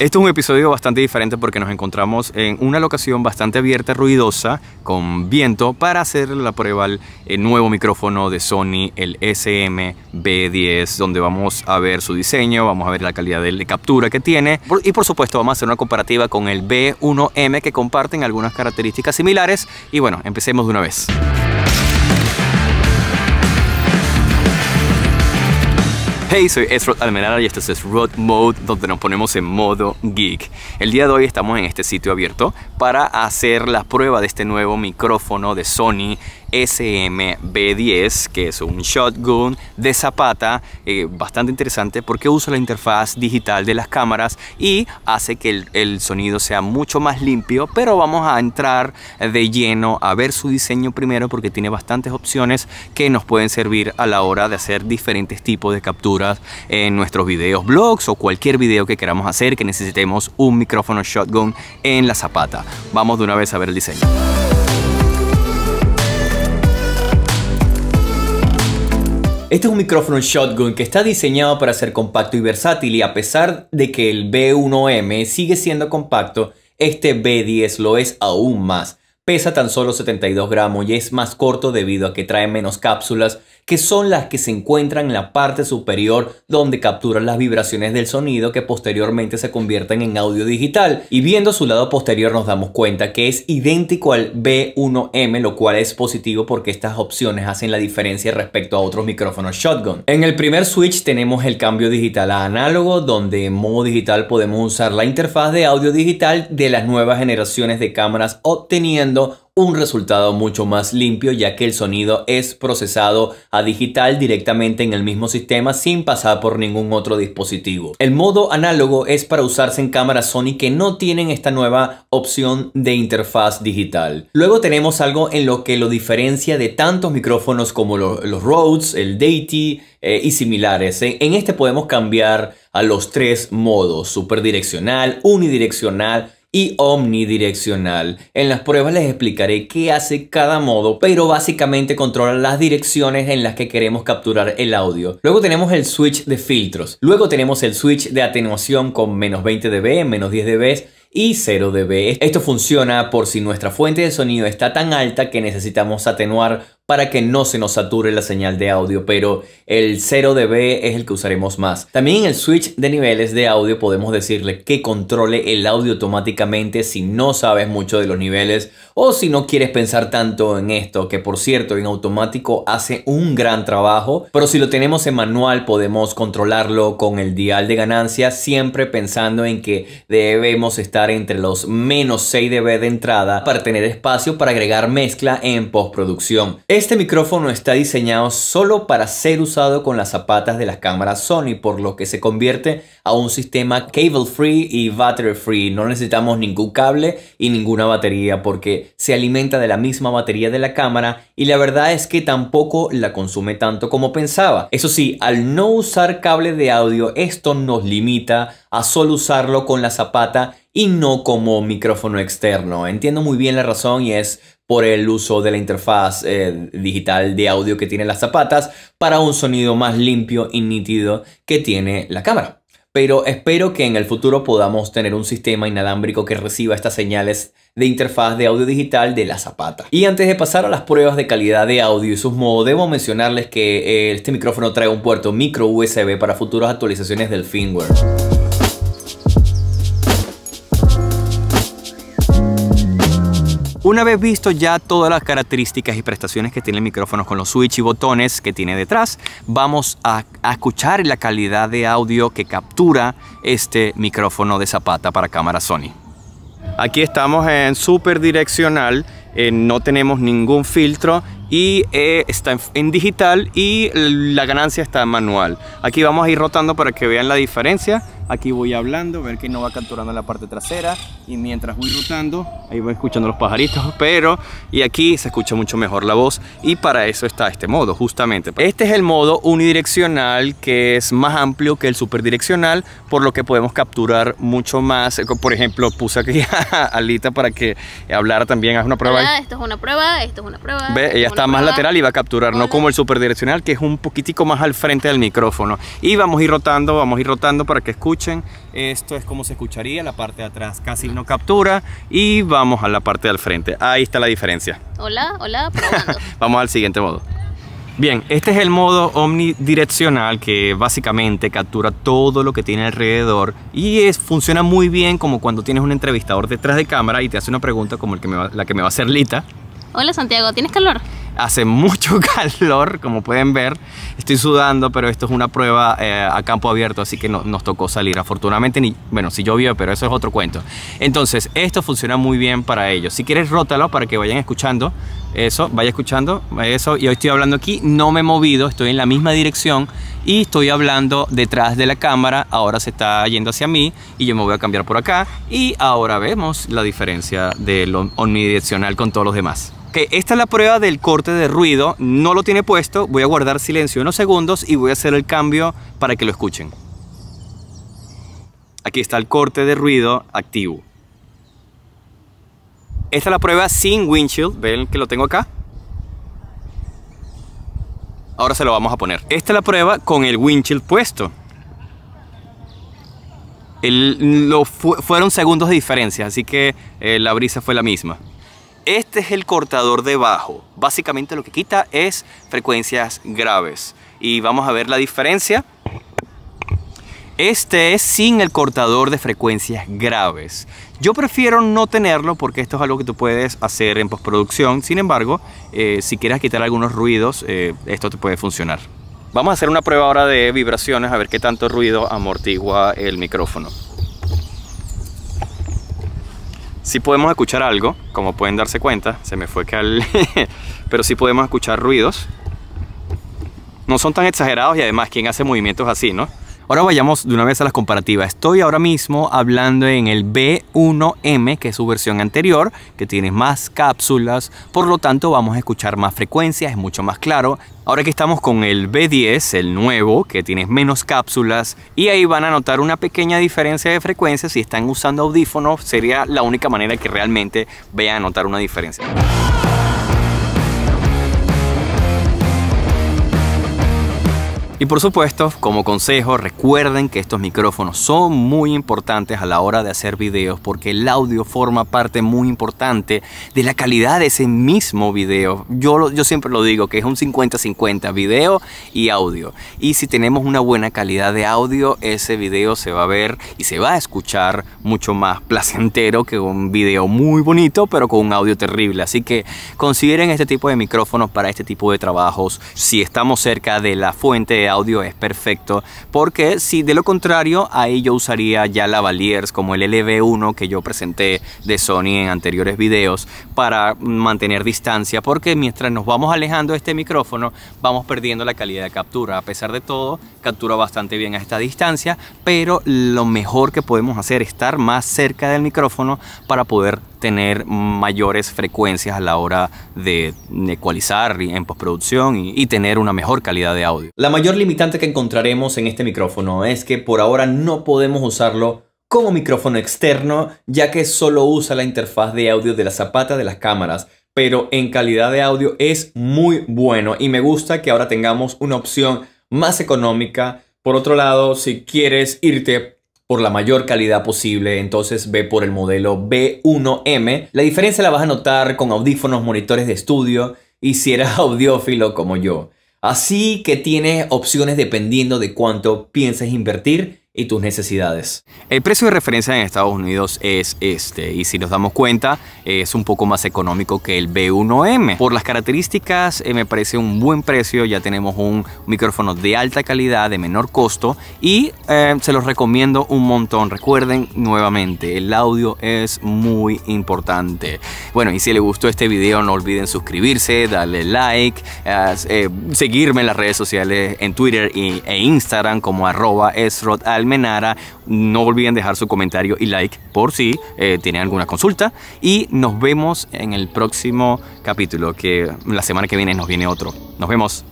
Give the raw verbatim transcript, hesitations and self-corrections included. Este es un episodio bastante diferente porque nos encontramos en una locación bastante abierta, ruidosa, con viento, para hacer la prueba al nuevo micrófono de Sony, el E C M B diez, donde vamos a ver su diseño, vamos a ver la calidad de captura que tiene y por supuesto vamos a hacer una comparativa con el B uno M, que comparten algunas características similares. Y bueno, empecemos de una vez. Hey, soy Srod Almenara y este es Srod Mode, donde nos ponemos en modo geek. El día de hoy estamos en este sitio abierto para hacer la prueba de este nuevo micrófono de Sony E C M B diez, que es un shotgun de zapata, eh, bastante interesante porque usa la interfaz digital de las cámaras y hace que el, el sonido sea mucho más limpio. Pero vamos a entrar de lleno a ver su diseño primero, porque tiene bastantes opciones que nos pueden servir a la hora de hacer diferentes tipos de capturas en nuestros videos, blogs o cualquier video que queramos hacer que necesitemos un micrófono shotgun en la zapata. Vamos de una vez a ver el diseño. Este es un micrófono shotgun que está diseñado para ser compacto y versátil, y a pesar de que el B uno M sigue siendo compacto, este B diez lo es aún más. Pesa tan solo setenta y dos gramos y es más corto debido a que trae menos cápsulas, que son las que se encuentran en la parte superior donde capturan las vibraciones del sonido, que posteriormente se convierten en audio digital. Y viendo su lado posterior nos damos cuenta que es idéntico al B uno M, lo cual es positivo porque estas opciones hacen la diferencia respecto a otros micrófonos shotgun. En el primer switch tenemos el cambio digital a análogo, donde en modo digital podemos usar la interfaz de audio digital de las nuevas generaciones de cámaras, obteniendo un resultado mucho más limpio, ya que el sonido es procesado a digital directamente en el mismo sistema sin pasar por ningún otro dispositivo. El modo análogo es para usarse en cámaras Sony que no tienen esta nueva opción de interfaz digital. Luego tenemos algo en lo que lo diferencia de tantos micrófonos como los, los Rodes, el Deity eh, y similares. Eh. En este podemos cambiar a los tres modos: superdireccional, unidireccional y omnidireccional. En las pruebas les explicaré qué hace cada modo, pero básicamente controla las direcciones en las que queremos capturar el audio. Luego tenemos el switch de filtros. Luego tenemos el switch de atenuación con menos veinte decibelios, menos diez decibelios y cero decibelios. Esto funciona por si nuestra fuente de sonido está tan alta que necesitamos atenuar para que no se nos sature la señal de audio, pero el cero decibelios es el que usaremos más. También en el switch de niveles de audio podemos decirle que controle el audio automáticamente si no sabes mucho de los niveles o si no quieres pensar tanto en esto, que por cierto en automático hace un gran trabajo, pero si lo tenemos en manual podemos controlarlo con el dial de ganancia, siempre pensando en que debemos estar entre los menos seis decibelios de entrada para tener espacio para agregar mezcla en postproducción. Este micrófono está diseñado solo para ser usado con las zapatas de las cámaras Sony, por lo que se convierte a un sistema cable free y battery free. No necesitamos ningún cable y ninguna batería porque se alimenta de la misma batería de la cámara, y la verdad es que tampoco la consume tanto como pensaba. Eso sí, al no usar cable de audio, esto nos limita a solo usarlo con la zapata y no como micrófono externo. Entiendo muy bien la razón, y es por el uso de la interfaz eh, digital de audio que tienen las zapatas para un sonido más limpio y nítido que tiene la cámara. Pero espero que en el futuro podamos tener un sistema inalámbrico que reciba estas señales de interfaz de audio digital de la zapata. Y antes de pasar a las pruebas de calidad de audio y sus modos, debo mencionarles que eh, este micrófono trae un puerto micro U S B para futuras actualizaciones del firmware. Una vez visto ya todas las características y prestaciones que tiene el micrófono con los switch y botones que tiene detrás, vamos a, a escuchar la calidad de audio que captura este micrófono de zapata para cámara Sony. Aquí estamos en super direccional, eh, no tenemos ningún filtro y eh, está en, en digital, y la ganancia está en manual. Aquí vamos a ir rotando para que vean la diferencia. Aquí voy hablando, ver que no va capturando la parte trasera, y mientras voy rotando, ahí voy escuchando los pajaritos, pero y aquí se escucha mucho mejor la voz, y para eso está este modo, justamente. Este es el modo unidireccional, que es más amplio que el superdireccional, por lo que podemos capturar mucho más. Por ejemplo, puse aquí a Alita para que hablara también. Haz una prueba. Hola, esto es una prueba, esto es una prueba. Ve, ella está más prueba. Lateral y va a capturar, Hola. No como el superdireccional, que es un poquitico más al frente del micrófono. Y vamos a ir rotando, vamos a ir rotando para que escuche escuchen. Esto es como se escucharía, la parte de atrás casi no captura. Y vamos a la parte del frente, ahí está la diferencia. Hola, hola, probando. Vamos al siguiente modo. Bien, este es el modo omnidireccional que básicamente captura todo lo que tiene alrededor y es, funciona muy bien como cuando tienes un entrevistador detrás de cámara y te hace una pregunta como el que me va, la que me va a hacer Lita. Hola Santiago, ¿tienes calor? Hace mucho calor, como pueden ver. Estoy sudando, pero esto es una prueba eh, a campo abierto, así que no, nos tocó salir. Afortunadamente, ni, bueno, sí llovió, pero eso es otro cuento. Entonces, esto funciona muy bien para ellos. Si quieres, rótalo para que vayan escuchando eso. Vaya escuchando eso. Y hoy estoy hablando aquí, no me he movido, estoy en la misma dirección y estoy hablando detrás de la cámara. Ahora se está yendo hacia mí y yo me voy a cambiar por acá. Y ahora vemos la diferencia del omnidireccional con todos los demás. Ok, esta es la prueba del corte de ruido, no lo tiene puesto, voy a guardar silencio unos segundos y voy a hacer el cambio para que lo escuchen. Aquí está el corte de ruido activo. Esta es la prueba sin windshield, ven que lo tengo acá. Ahora se lo vamos a poner. Esta es la prueba con el windshield puesto. El, lo fu fueron segundos de diferencia, así que eh, la brisa fue la misma. Este es el cortador de bajo, básicamente lo que quita es frecuencias graves y vamos a ver la diferencia. Este es sin el cortador de frecuencias graves. Yo prefiero no tenerlo porque esto es algo que tú puedes hacer en postproducción, sin embargo, eh, si quieres quitar algunos ruidos, eh, esto te puede funcionar. Vamos a hacer una prueba ahora de vibraciones a ver qué tanto ruido amortigua el micrófono. Si sí podemos escuchar algo, como pueden darse cuenta, se me fue que al... pero sí podemos escuchar ruidos. No son tan exagerados y además, ¿quién hace movimientos así, no? Ahora vayamos de una vez a las comparativas. Estoy ahora mismo hablando en el B uno M, que es su versión anterior, que tiene más cápsulas, por lo tanto vamos a escuchar más frecuencias, es mucho más claro. Ahora que estamos con el B diez, el nuevo, que tiene menos cápsulas, y ahí van a notar una pequeña diferencia de frecuencia. Si están usando audífonos, sería la única manera que realmente vayan a notar una diferencia. Y por supuesto, como consejo, recuerden que estos micrófonos son muy importantes a la hora de hacer videos porque el audio forma parte muy importante de la calidad de ese mismo video. Yo, yo siempre lo digo que es un cincuenta cincuenta, video y audio. Y si tenemos una buena calidad de audio, ese video se va a ver y se va a escuchar mucho más placentero que un video muy bonito pero con un audio terrible. Así que consideren este tipo de micrófonos para este tipo de trabajos. Si estamos cerca de la fuente de audio es perfecto, porque si de lo contrario ahí yo usaría ya lavaliers como el L V uno que yo presenté de Sony en anteriores videos para mantener distancia, porque mientras nos vamos alejando de este micrófono vamos perdiendo la calidad de captura. A pesar de todo, captura bastante bien a esta distancia, pero lo mejor que podemos hacer es estar más cerca del micrófono para poder tener mayores frecuencias a la hora de ecualizar en postproducción y, y tener una mejor calidad de audio. La mayor limitante que encontraremos en este micrófono es que por ahora no podemos usarlo como micrófono externo, ya que solo usa la interfaz de audio de la zapata de las cámaras, pero en calidad de audio es muy bueno y me gusta que ahora tengamos una opción más económica. Por otro lado, si quieres irte por la mayor calidad posible, entonces ve por el modelo B uno M. La diferencia la vas a notar con audífonos, monitores de estudio y si eres audiófilo como yo. Así que tienes opciones dependiendo de cuánto pienses invertir y tus necesidades. El precio de referencia en Estados Unidos es este y si nos damos cuenta es un poco más económico que el B uno M. Por las características eh, me parece un buen precio, ya tenemos un micrófono de alta calidad, de menor costo y eh, se los recomiendo un montón. Recuerden nuevamente, el audio es muy importante. Bueno, y si les gustó este video no olviden suscribirse, darle like, eh, eh, seguirme en las redes sociales, en Twitter y, e Instagram como arroba Srod Almenara. No olviden dejar su comentario y like por si eh, tienen alguna consulta y nos vemos en el próximo capítulo, que la semana que viene nos viene otro. Nos vemos.